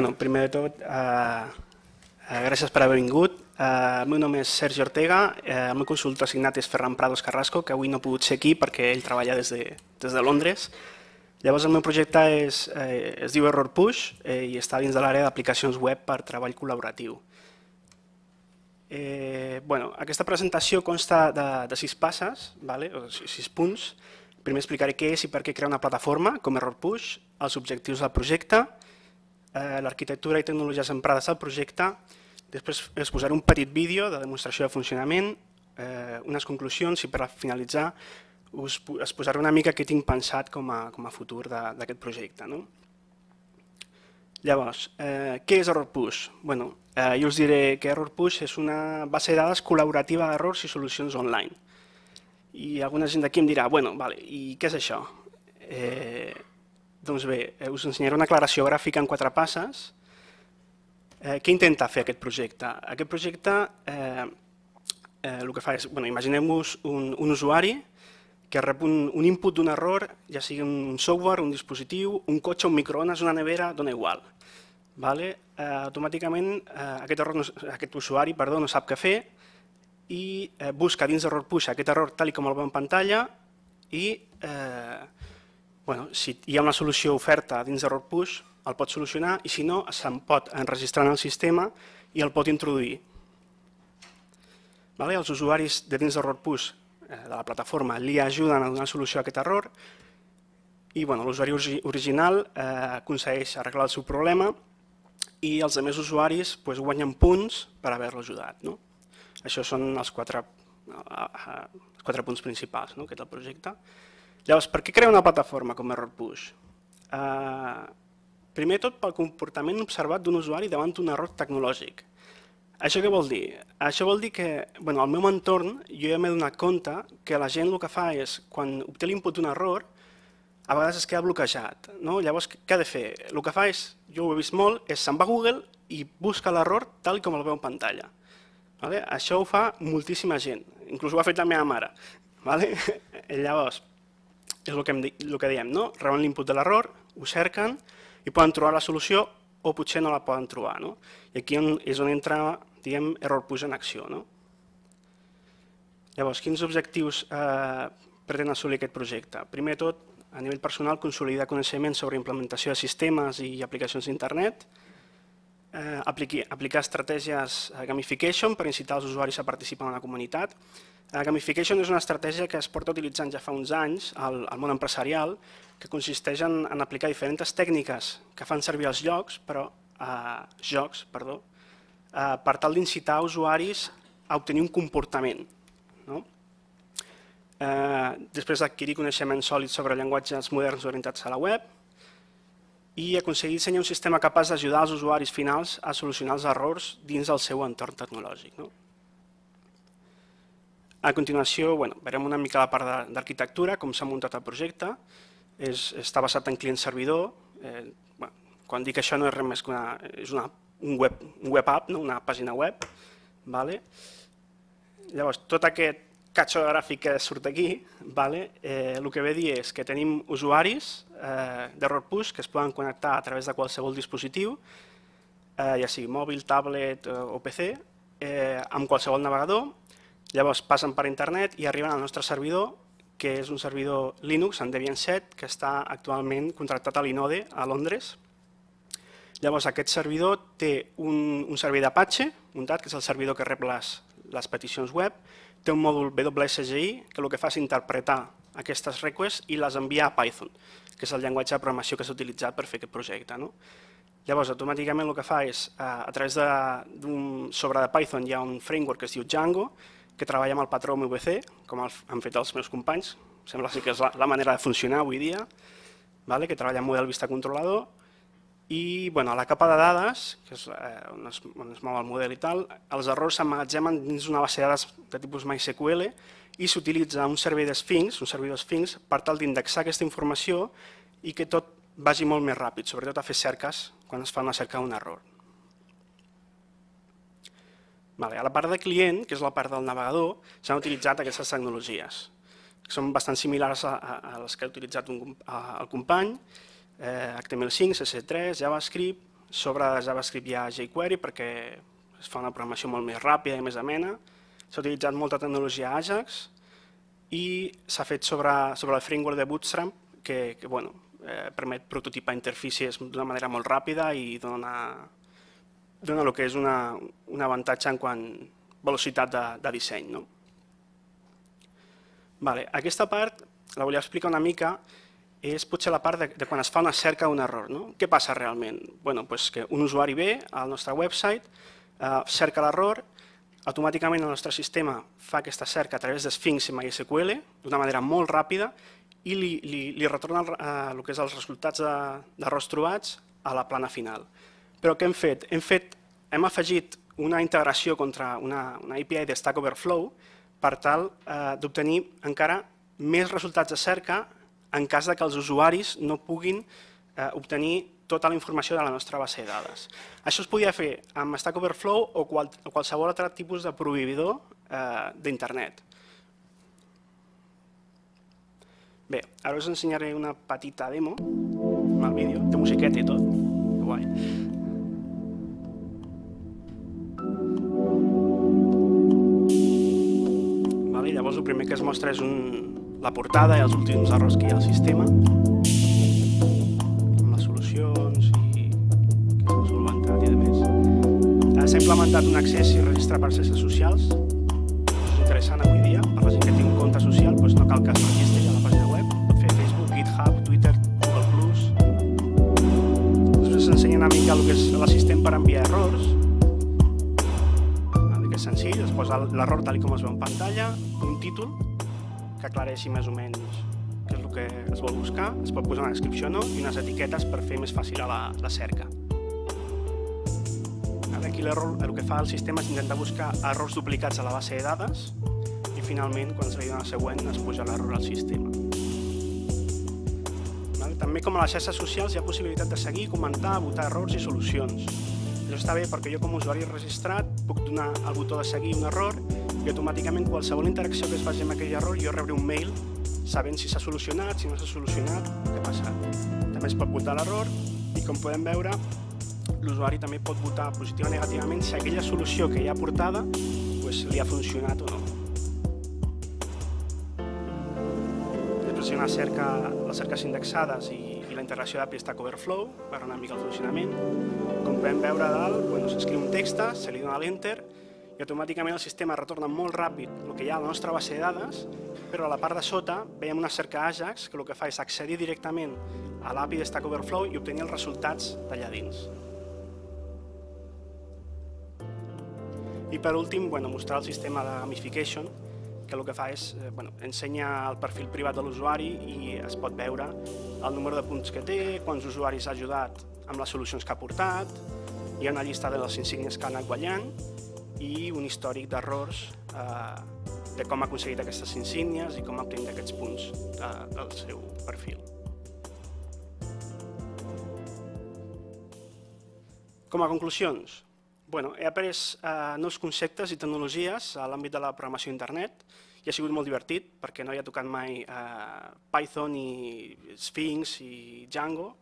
Bueno, primero de todo, gracias per haver vingut. El meu nom és Sergio Ortega, el meu consultor assignat és Ferran Prados Carrasco, que avui no ha pogut ser aquí perquè ell treballa des de Londres. Llavors el meu projecte es diu Error Push i està dins de l'àrea d'aplicacions web per treball col·laboratiu. Aquesta presentació consta de 6 punts. Primer explicaré què és i per què crear una plataforma com Error Push, els objectius del projecte, l'arquitectura i tecnologies emprades al projecte. Després us posaré un petit vídeo de demostració de funcionament, unes conclusions i per finalitzar us posaré una mica què tinc pensat com a futur d'aquest projecte. Llavors, què és Error Push? Jo us diré que Error Push és una base de dades col·laborativa d'errors i solucions online. I alguna gent d'aquí em dirà, bueno, i què és això? Doncs bé, us ensenyaré una aclaració gràfica en 4 passes. Què intenta fer aquest projecte? Aquest projecte el que fa és, imaginem-vos un usuari que rep un input d'un error, ja sigui un software, un dispositiu, un cotxe, un microones, una nevera, dona igual. Automàticament aquest usuari no sap què fer i busca dins d'Error Push aquest error tal com el veu en pantalla i si hi ha una solució oferta dins d'Error Push el pot solucionar i si no se'n pot enregistrar en el sistema i el pot introduir. Els usuaris de dins d'Error Push de la plataforma li ajuden a donar solució a aquest error i l'usuari original aconsegueix arreglar el seu problema i els altres usuaris guanyen punts per haver-lo ajudat. Això són els 4 punts principals del projecte. Llavors, per què crear una plataforma com Error Push? Primer tot pel comportament observat d'un usuari davant d'un error tecnològic. Això què vol dir? Això vol dir que al meu entorn jo ja m'he donat compte que la gent el que fa és, quan obté l'input d'un error, a vegades es queda bloquejat. Llavors, què ha de fer? El que fa és, jo ho he vist molt, és se'n va a Google i busca l'error tal com el veu en pantalla. Això ho fa moltíssima gent, inclús ho ha fet la meva mare. Llavors, és el que diem, reben l'input de l'error, ho cerquen i poden trobar la solució o potser no la poden trobar. I aquí és on entra Error Push en acció. Llavors, quins objectius pretén assolir aquest projecte? Primer de tot, a nivell personal, consolidar coneixements sobre implementació de sistemes i aplicacions d'internet, aplicar estratègies gamification per incitar els usuaris a participar en la comunitat. Gamification és una estratègia que es porta utilitzant ja fa uns anys al món empresarial, que consisteix en aplicar diferents tècniques que fan servir els jocs per tal d'incitar usuaris a obtenir un comportament. Després adquirir coneixements sòlids sobre llenguatges moderns orientats a la web i aconseguir dissenyar un sistema capaç d'ajudar els usuaris finals a solucionar els errors dins del seu entorn tecnològic. A continuació veurem una mica la part d'arquitectura, com s'ha muntat el projecte. Està basat en client-servidor. Quan dic això no és res més que una pàgina web. Llavors, tot aquest catxo gràfic que surt aquí, el que ve a dir és que tenim usuaris d'Error Push que es poden connectar a través de qualsevol dispositiu, ja sigui mòbil, tablet o PC, amb qualsevol navegador. Llavors passen per internet i arriben al nostre servidor, que és un servidor Linux en Debian 7 que està actualment contractat a Linode a Londres. Llavors aquest servidor té un servei d'Apache, que és el servidor que rep les peticions web, té un mòdul wsgi que el que fa és interpretar aquestes requests i les enviar a Python, que és el llenguatge de programació que s'ha utilitzat per fer aquest projecte. Llavors, automàticament el que fa és, a través d'un sobre de Python hi ha un framework que es diu Django, que treballa amb el patró MVC, com han fet els meus companys, sembla que és la manera de funcionar avui dia, que treballa amb model vista controlador, i a la capa de dades, que és on es mou el model i tal, els errors s'emmagatzemen dins d'una base de dades de tipus MySQL i s'utilitza un servei de Sphinx, un servidor Sphinx, per tal d'indexar aquesta informació i que tot vagi molt més ràpid, sobretot a fer cerques quan es fa una cerca d'un error. A la part de client, que és la part del navegador, s'han utilitzat aquestes tecnologies, que són bastant similars a les que ha utilitzat el company, HTML5, CSS3, JavaScript, Sobre JavaScript hi ha jQuery perquè es fa una programació molt més ràpida i més amena. S'ha utilitzat molta tecnologia Ajax i s'ha fet sobre el framework de Bootstrap que permet prototipar interfícies d'una manera molt ràpida i dona el que és un avantatge en quant a velocitat de disseny. Aquesta part la volia explicar una mica, és potser la part de quan es fa una cerca d'un error. Què passa realment? Que un usuari ve al nostre website, cerca l'error, automàticament el nostre sistema fa aquesta cerca a través de Sphinx i MySQL d'una manera molt ràpida i li retorna els resultats d'errors trobats a la plana final. Però què hem fet? Hem afegit una integració contra una API de Stack Overflow per tal d'obtenir encara més resultats de cerca en cas que els usuaris no puguin obtenir tota la informació de la nostra base de dades. Això es podia fer amb Stack Overflow o qualsevol altre tipus de proveïdor d'internet. Bé, ara us ensenyaré una petita demo amb el vídeo. Té musiqueta i tot. Que guai. Llavors el primer que es mostra és la portada i els últims errors que hi ha al sistema, amb les solucions i que s'ha solventat i demés. S'ha implementat un accés i registre per xarxes socials. És interessant avui dia, per la gent que tingui un compte social no cal que es registri a la pàgina web. Pot fer Facebook, GitHub, Twitter, Google+. Després s'ensenya una mica el que és l'assistent per enviar errors. Senzill, es posa l'error tal com es veu en pantalla, un títol que aclareixi més o menys què és el que es vol buscar, es pot posar una descripció o no i unes etiquetes per fer més fàcil la cerca. Ara aquí el que fa el sistema és intentar buscar errors duplicats a la base de dades i finalment quan se li dona el següent es puja l'error al sistema. També com a les xarxes socials hi ha possibilitat de seguir, comentar, votar errors i solucions. Això està bé perquè jo com a usuari registrat puc donar al botó de seguir un error i automàticament qualsevol interacció que es faci amb aquell error jo rebré un mail sabent si s'ha solucionat, si no s'ha solucionat, què ha passat. També es pot votar l'error i com podem veure l'usuari també pot votar positivament o negativament si aquella solució que hi ha aportada li ha funcionat o no. Després hi ha les cerques indexades i la integració d'API Stack Overflow, veure una mica el funcionament. Com podem veure a dalt, s'escriu un text, se li dona l'enter i automàticament el sistema retorna molt ràpid el que hi ha a la nostra base de dades, però a la part de sota veiem una cerca Ajax que el que fa és accedir directament a l'API de Stack Overflow i obtenir els resultats d'allà dins. I per últim, mostrar el sistema de gamification, que el que fa és ensenyar el perfil privat de l'usuari i es pot veure el número de punts que té, quants usuaris ha ajudat amb les solucions que ha aportat, hi ha una llista de les insígnies que ha anat guanyant i un històric d'errors de com ha aconseguit aquestes insígnies i com ha obtingut aquests punts del seu perfil. Com a conclusions, he après nous conceptes i tecnologies a l'àmbit de la programació d'internet i ha sigut molt divertit perquè no havia tocat mai Python i Sphinx i Django.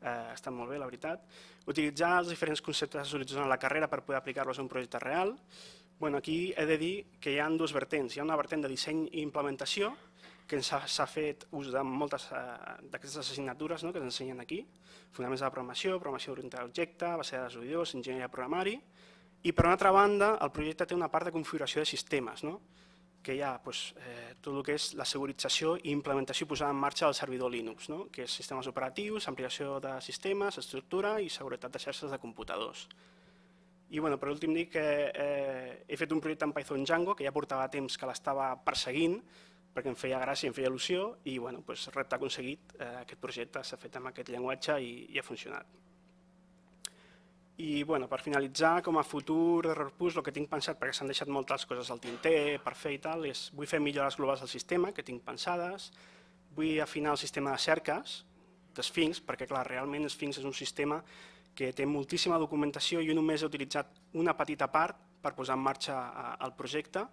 Ha estat molt bé, la veritat. Utilitzar els diferents conceptes utilitzats en la carrera per poder aplicar-los a un projecte real. Aquí he de dir que hi ha dues vertents. Hi ha una vertent de disseny i implementació que s'ha fet ús de moltes d'aquestes assignatures que ens ensenyen aquí, fonaments de la programació, programació orientada a objecte, base de dades d'usuaris, enginyeria de programari, i per una altra banda el projecte té una part de configuració de sistemes, que hi ha tot el que és la segurització i implementació i posada en marxa del servidor Linux, que és sistemes operatius, ampliació de sistemes, estructura i seguretat de xarxes de computadors. I per últim dir que he fet un projecte en Python Django, que ja portava temps que l'estava perseguint, perquè em feia gràcia, em feia il·lusió, i repte aconseguit, aquest projecte s'ha fet amb aquest llenguatge i ha funcionat. I per finalitzar, com a futur d'Error Push, el que tinc pensat, perquè s'han deixat moltes coses al tinter per fer i tal, és vull fer millores globals al sistema, que tinc pensades, vull afinar el sistema de cerques de Sphinx, perquè realment Sphinx és un sistema que té moltíssima documentació i jo només he utilitzat una petita part per posar en marxa el projecte.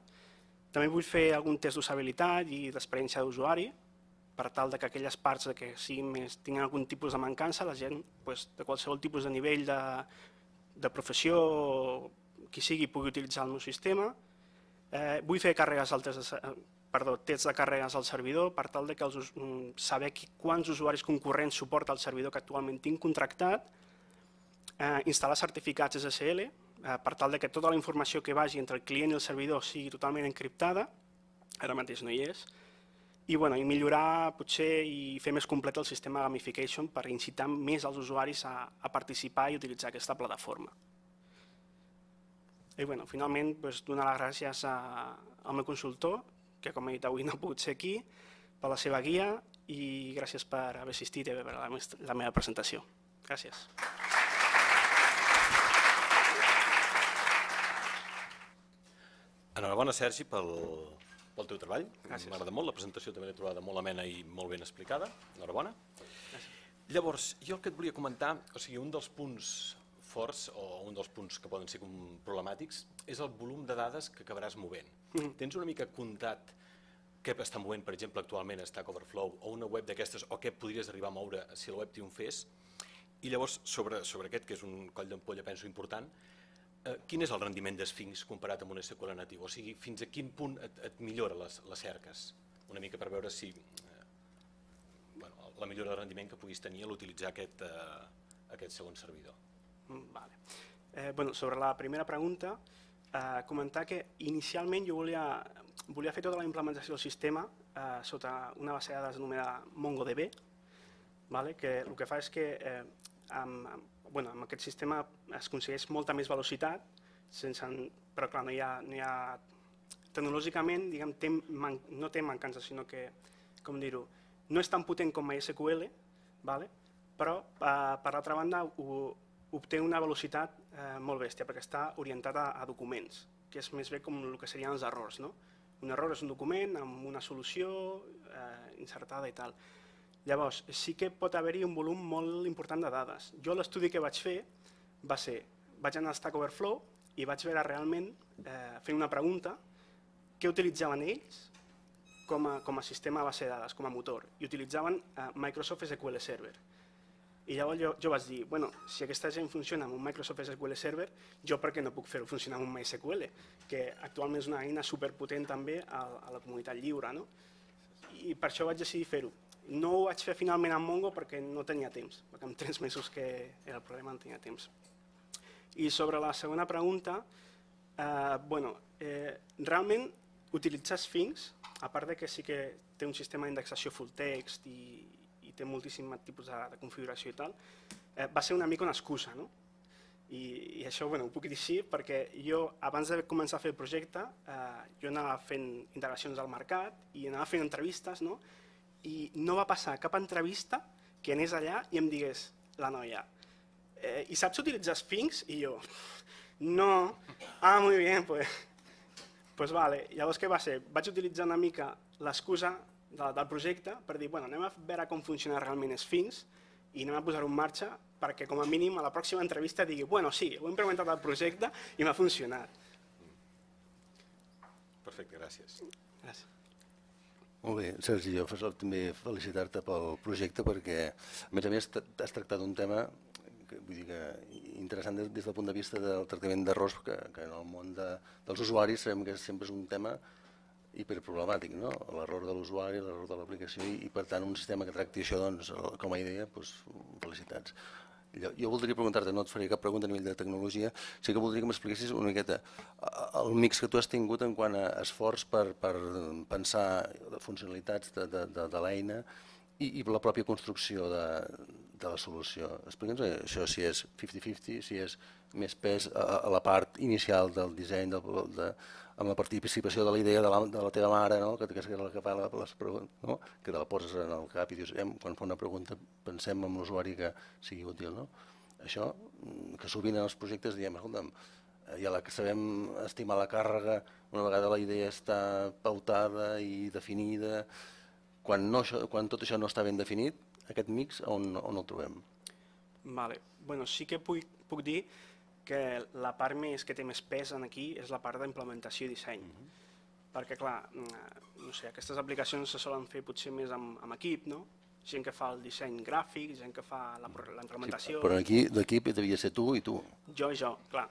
També vull fer algun test d'usabilitat i d'experiència d'usuari per tal que aquelles parts que tinguin algun tipus de mancança, la gent de qualsevol tipus de nivell de professió o qui sigui pugui utilitzar el meu sistema. Vull fer tests de càrregues al servidor per tal de saber quants usuaris concurrents suporta el servidor que actualment tinc contractat, instal·lar certificats SSL per tal que tota la informació que vagi entre el client i el servidor sigui totalment encriptada, ara mateix no hi és, i millorar potser i fer més complet el sistema de gamification per incitar més els usuaris a participar i utilitzar aquesta plataforma. I finalment donar les gràcies al meu consultor, que com he dit avui no ha pogut ser aquí, per la seva guia i gràcies per haver assistit i per la meva presentació. Gràcies. Enhorabona, Sergi, pel teu treball. M'agrada molt, la presentació també l'he trobada molt amena i molt ben explicada. Enhorabona. Llavors, jo el que et volia comentar, o sigui, un dels punts forts o un dels punts que poden ser problemàtics és el volum de dades que acabaràs movent. Tens una mica comptat què està movent, per exemple, actualment a Stack Overflow o una web d'aquestes, o què podries arribar a moure si la web triomfés? I llavors, sobre aquest, que és un coll d'ampolla, penso, important, quin és el rendiment de Sphinx comparat amb un SQL natiu? O sigui, fins a quin punt et millora les cerques? Una mica per veure si la millora de rendiment que puguis tenir a l'utilitzar aquest segon servidor. Sobre la primera pregunta, comentar que inicialment jo volia fer tota la implementació del sistema sota una base de dades anomenada MongoDB, que el que fa és que amb aquest sistema es aconsegueix molta més velocitat, però clar, tecnològicament no té mancança, sinó que, com dir-ho, no és tan potent com MySQL, però per l'altra banda obté una velocitat molt bèstia, perquè està orientat a documents, que és més bé com el que serien els errors. Un error és un document amb una solució insertada i tal. Llavors, sí que pot haver-hi un volum molt important de dades. Jo l'estudi que vaig fer va ser, vaig anar a Stack Overflow i vaig veure realment, fent una pregunta, què utilitzaven ells com a sistema de base de dades, com a motor, i utilitzaven Microsoft SQL Server. I llavors jo vaig dir, bueno, si aquesta gent funciona amb un Microsoft SQL Server, jo per què no puc fer-ho funcionar amb un MySQL, que actualment és una eina superpotent també a la comunitat lliure, no? I per això vaig decidir fer-ho. No ho vaig fer finalment amb Mongo perquè no tenia temps, perquè amb 3 mesos que era el problema no tenia temps. I sobre la segona pregunta, realment utilitzar Sphinx, a part que sí que té un sistema d'indexació full text i té moltíssim tipus de configuració i tal, va ser una mica una excusa. I això ho puc dir així perquè jo abans de començar a fer el projecte jo anava fent integracions al mercat i anava fent entrevistes, i no va passar cap entrevista que anés allà i em digués la noia, i saps utilitzar Sphinx? I jo, no, muy bien, pues vale. Llavors què va ser? Vaig utilitzar una mica l'excusa del projecte per dir, bueno, anem a veure com funciona realment Sphinx i anem a posar-ho en marxa perquè com a mínim a la pròxima entrevista digui, bueno, sí, ho he implementat al projecte i m'ha funcionat. Perfecte, gràcies. Gràcies. Molt bé, Sergi, jo també felicitar-te pel projecte perquè a més has tractat un tema interessant des del punt de vista del tractament d'errors que en el món dels usuaris sabem que sempre és un tema hiperproblemàtic, l'error de l'usuari, l'error de l'aplicació i per tant un sistema que tracti això com a idea, felicitats. Jo voldria preguntar-te, no et faré cap pregunta a nivell de tecnologia, sí que voldria que m'expliquessis una miqueta el mix que tu has tingut en quant a esforç per pensar funcionalitats de l'eina i la pròpia construcció de la solució. Explica'ns això, si és 50-50, si és més pes a la part inicial del disseny, amb la participació de la idea de la teva mare, que és la que fa les preguntes, que te la poses en el cap i dius, quan fa una pregunta pensem en l'usuari que sigui útil. Això, que sovint en els projectes diem, escolta'm, ja la que sabem estimar la càrrega, una vegada la idea està pautada i definida, quan tot això no està ben definit, aquest mix on el trobem? Sí que puc dir que la part que té més pes aquí és la part d'implementació i disseny. perquè clar, no sé, aquestes aplicacions se solen fer potser més amb equip, no? Gent que fa el disseny gràfic, gent que fa la implementació... Però l'equip devia ser tu i tu. Jo i jo, clar.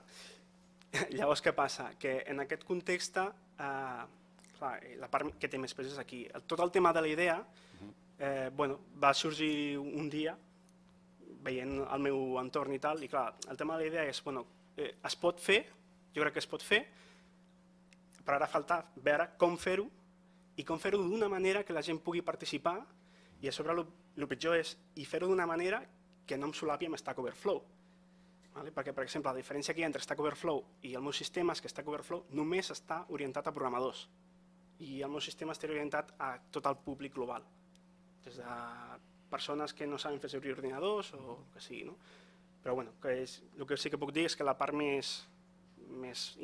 Llavors què passa? Que en aquest context, la part que té més pes és aquí. Tot el tema de la idea va sorgir un dia veient el meu entorn i tal, i clar, el tema de la idea és, bueno, es pot fer, jo crec que es pot fer, però ara falta veure com fer-ho i com fer-ho d'una manera que la gent pugui participar, i a sobre el pitjor és fer-ho d'una manera que no em solapi amb Stack Overflow. Perquè, per exemple, la diferència que hi ha entre Stack Overflow i el meu sistema és que Stack Overflow només està orientat a programadors i el meu sistema està orientat a tot el públic global, des de persones que no saben fer servir ordinadors o el que sigui. Però el que sí que puc dir és que la part més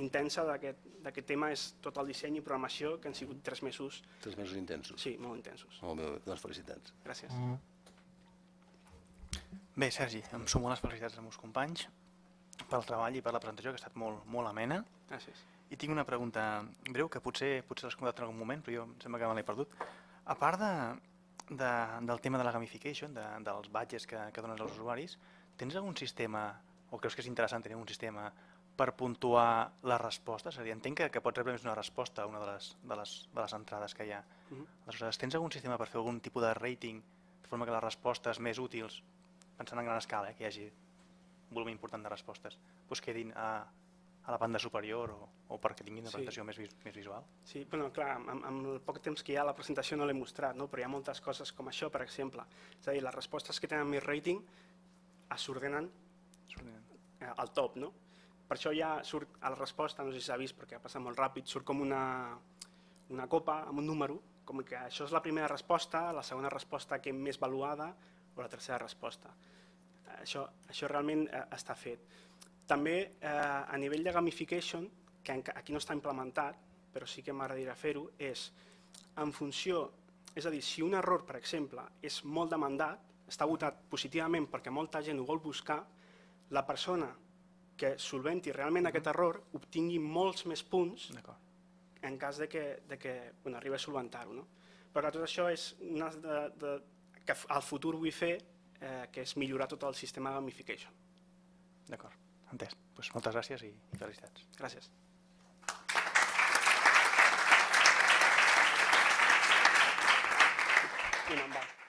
intensa d'aquest tema és tot el disseny i programació, que han sigut 3 mesos... 3 mesos intensos. Sí, molt intensos. Doncs felicitats. Gràcies. Bé, Sergi, em sumo a les felicitats als meus companys pel treball i per la presentació, que ha estat molt amena. Gràcies. I tinc una pregunta breu, que potser l'has comentat en algun moment, però jo em sembla que me l'he perdut. A part del tema de la gamification, dels badges que dones als usuaris, tens algun sistema, o creus que és interessant tenir un sistema per puntuar les respostes? És a dir, entenc que pots rebre més una resposta a una de les entrades que hi ha. Tens algun sistema per fer algun tipus de rating, de forma que les respostes més útils, pensant en gran escala, que hi hagi un volum important de respostes, doncs quedin a la banda superior o perquè tinguin una presentació més visual? Sí, clar, amb el poc temps que hi ha la presentació no l'he mostrat, però hi ha moltes coses com això, per exemple. És a dir, les respostes que tenen més rating s'ordenen al top, no? Per això ja surt a la resposta, no sé si s'ha vist perquè ha passat molt ràpid, surt com una copa amb un número, com que això és la primera resposta, la segona resposta que més valuada o la tercera resposta. Això realment està fet. També a nivell de gamification, que aquí no està implementat, però sí que m'agradaria fer-ho, és en funció, és a dir, si un error, per exemple, és molt demandat, està votat positivament perquè molta gent ho vol buscar, la persona que solventi realment aquest error obtingui molts més punts en cas que arribi a solventar-ho. Però tot això és una que al futur vull fer, que és millorar tot el sistema de gamification. D'acord, entès. Moltes gràcies i felicitats. Gràcies. I me'n va.